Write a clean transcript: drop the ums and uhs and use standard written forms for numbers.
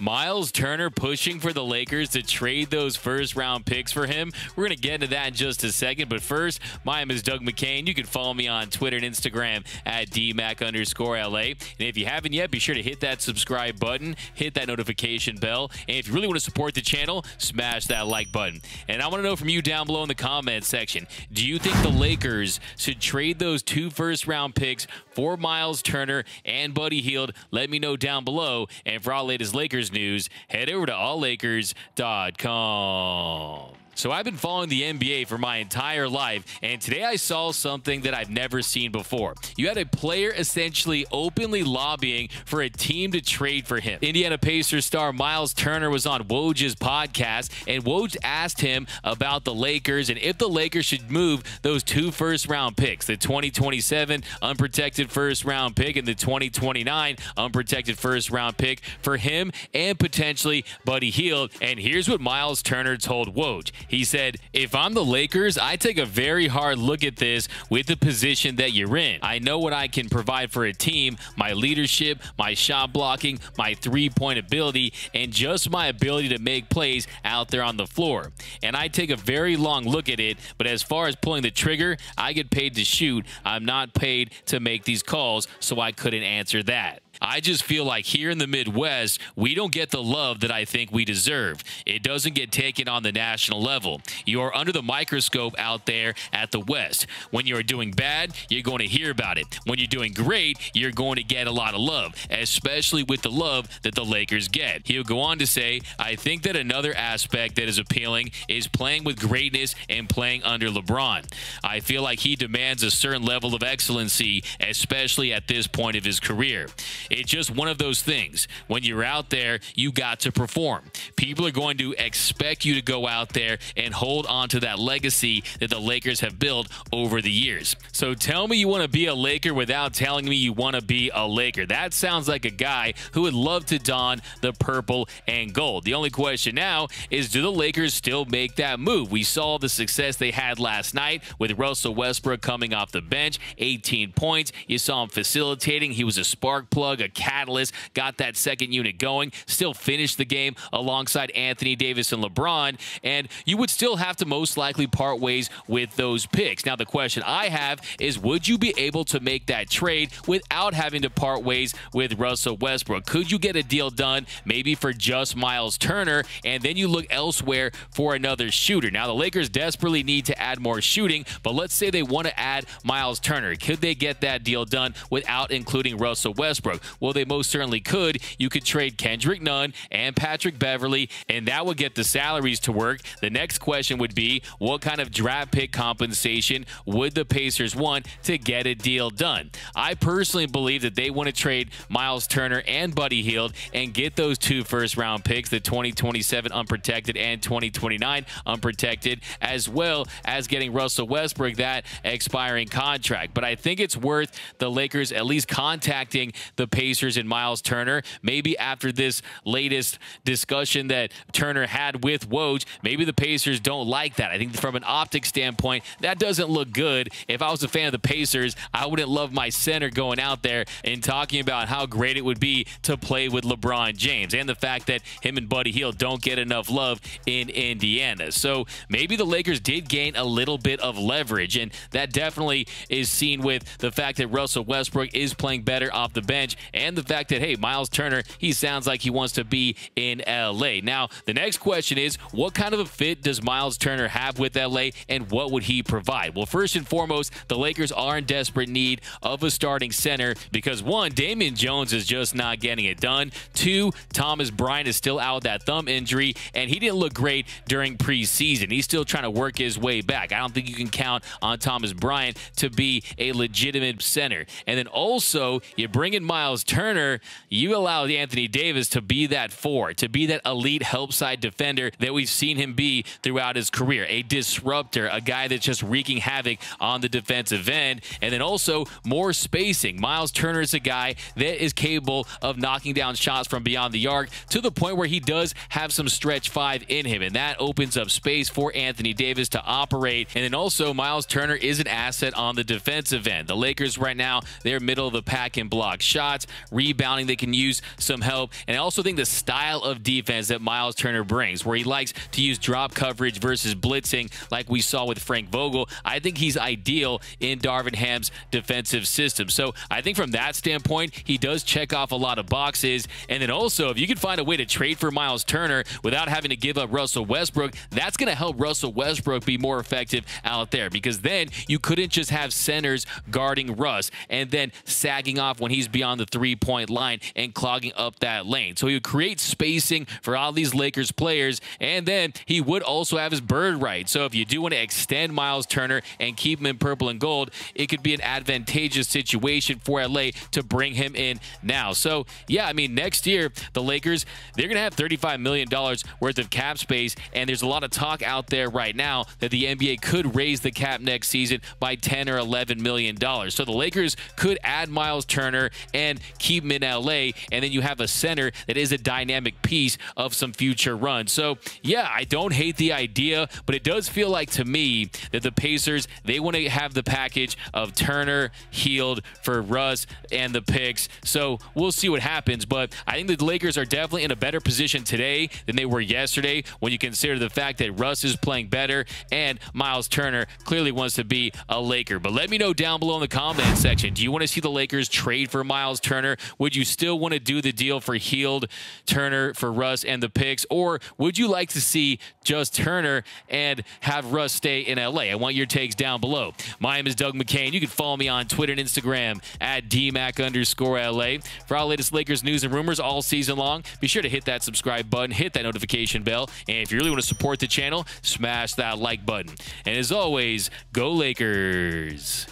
Miles Turner pushing for the Lakers to trade those first-round picks for him. We're going to get into that in just a second, but first, my name is Doug McCain. You can follow me on Twitter and Instagram at DMAC_LA. And if you haven't yet, be sure to hit that subscribe button, hit that notification bell, and if you really want to support the channel, smash that like button. And I want to know from you down below in the comments section, do you think the Lakers should trade those 2 first-round picks for Miles Turner and Buddy Hield? Let me know down below, and for our latest Lakers news, head over to alllakers.com. So I've been following the NBA for my entire life, and today I saw something that I've never seen before. You had a player essentially openly lobbying for a team to trade for him. Indiana Pacers star Miles Turner was on Woj's podcast, and Woj asked him about the Lakers and if the Lakers should move those 2 first-round picks, the 2027 unprotected first-round pick and the 2029 unprotected first-round pick for him and potentially Buddy Hield. And here's what Miles Turner told Woj. He said, "If I'm the Lakers, I take a very hard look at this with the position that you're in. I know what I can provide for a team, my leadership, my shot blocking, my three-point ability, and just my ability to make plays out there on the floor. And I take a very long look at it, but as far as pulling the trigger, I get paid to shoot. I'm not paid to make these calls, so I couldn't answer that. I just feel like here in the Midwest, we don't get the love that I think we deserve. It doesn't get taken on the national level. You are under the microscope out there at the West. When you're doing bad, you're going to hear about it. When you're doing great, you're going to get a lot of love, especially with the love that the Lakers get." He'll go on to say, "I think that another aspect that is appealing is playing with greatness and playing under LeBron. I feel like he demands a certain level of excellency, especially at this point of his career. It's just one of those things. When you're out there, you got to perform. People are going to expect you to go out there and hold on to that legacy that the Lakers have built over the years. So tell me you want to be a Laker without telling me you want to be a Laker." That sounds like a guy who would love to don the purple and gold. The only question now is, do the Lakers still make that move? We saw the success they had last night with Russell Westbrook coming off the bench, 18 points. You saw him facilitating. He was a spark plug, a catalyst, got that second unit going, still finished the game alongside Anthony Davis and LeBron, and you would still have to most likely part ways with those picks. Now, the question I have is, would you be able to make that trade without having to part ways with Russell Westbrook? Could you get a deal done maybe for just Miles Turner, and then you look elsewhere for another shooter? Now, the Lakers desperately need to add more shooting, but let's say they want to add Miles Turner. Could they get that deal done without including Russell Westbrook? Well, they most certainly could. You could trade Kendrick Nunn and Patrick Beverly, and that would get the salaries to work. The next question would be, what kind of draft pick compensation would the Pacers want to get a deal done? I personally believe that they want to trade Miles Turner and Buddy Hield and get those 2 first-round picks, the 2027 unprotected and 2029 unprotected, as well as getting Russell Westbrook that expiring contract. But I think it's worth the Lakers at least contacting the Pacers and Miles Turner. Maybe after this latest discussion that Turner had with Woj, maybe the Pacers don't like that. I think from an optic standpoint, that doesn't look good. If I was a fan of the Pacers, I wouldn't love my center going out there and talking about how great it would be to play with LeBron James and the fact that him and Buddy Hield don't get enough love in Indiana. So maybe the Lakers did gain a little bit of leverage, and that definitely is seen with the fact that Russell Westbrook is playing better off the bench, and the fact that, hey, Miles Turner, he sounds like he wants to be in LA. Now, the next question is, what kind of a fit does Miles Turner have with LA, and what would he provide? Well, first and foremost, the Lakers are in desperate need of a starting center because, one, Damian Jones is just not getting it done. 2, Thomas Bryant is still out with that thumb injury, and he didn't look great during preseason. He's still trying to work his way back. I don't think you can count on Thomas Bryant to be a legitimate center. And then also, you bring in Miles Turner, you allow Anthony Davis to be that 4, to be that elite help side defender that we've seen him be throughout his career, a disruptor, a guy that's just wreaking havoc on the defensive end. And then also more spacing. Miles Turner is a guy that is capable of knocking down shots from beyond the arc to the point where he does have some stretch 5 in him, and that opens up space for Anthony Davis to operate. And then also, Miles Turner is an asset on the defensive end. The Lakers right now, they're middle of the pack in block shots. shots, rebounding. They can use some help. And I also think the style of defense that Myles Turner brings, where he likes to use drop coverage versus blitzing like we saw with Frank Vogel, I think he's ideal in Darvin Ham's defensive system. So I think from that standpoint, he does check off a lot of boxes. And then also, if you can find a way to trade for Myles Turner without having to give up Russell Westbrook, that's going to help Russell Westbrook be more effective out there, because then you couldn't just have centers guarding Russ and then sagging off when he's beyond the three-point line and clogging up that lane. So he would create spacing for all these Lakers players, and then he would also have his bird right. So if you do want to extend Myles Turner and keep him in purple and gold, it could be an advantageous situation for LA to bring him in now. So yeah, I mean, next year the Lakers, they're gonna have $35 million worth of cap space, and there's a lot of talk out there right now that the NBA could raise the cap next season by $10 or $11 million. So the Lakers could add Myles Turner and keep him in LA, and then you have a center that is a dynamic piece of some future run. So yeah, I don't hate the idea, but it does feel like to me that the Pacers, they want to have the package of Turner, Hield for Russ, and the picks. So we'll see what happens, but I think the Lakers are definitely in a better position today than they were yesterday when you consider the fact that Russ is playing better and Myles Turner clearly wants to be a Laker. But let me know down below in the comment section, do you want to see the Lakers trade for Myles Turner? Would you still want to do the deal for Hield, Turner for Russ, and the picks, or would you like to see just Turner and have Russ stay in LA? I want your takes down below. My name is Doug McCain. You can follow me on Twitter and Instagram at DMAC_LA. For our latest Lakers news and rumors all season long, be sure to hit that subscribe button, hit that notification bell, and if you really want to support the channel, smash that like button. And as always, go Lakers!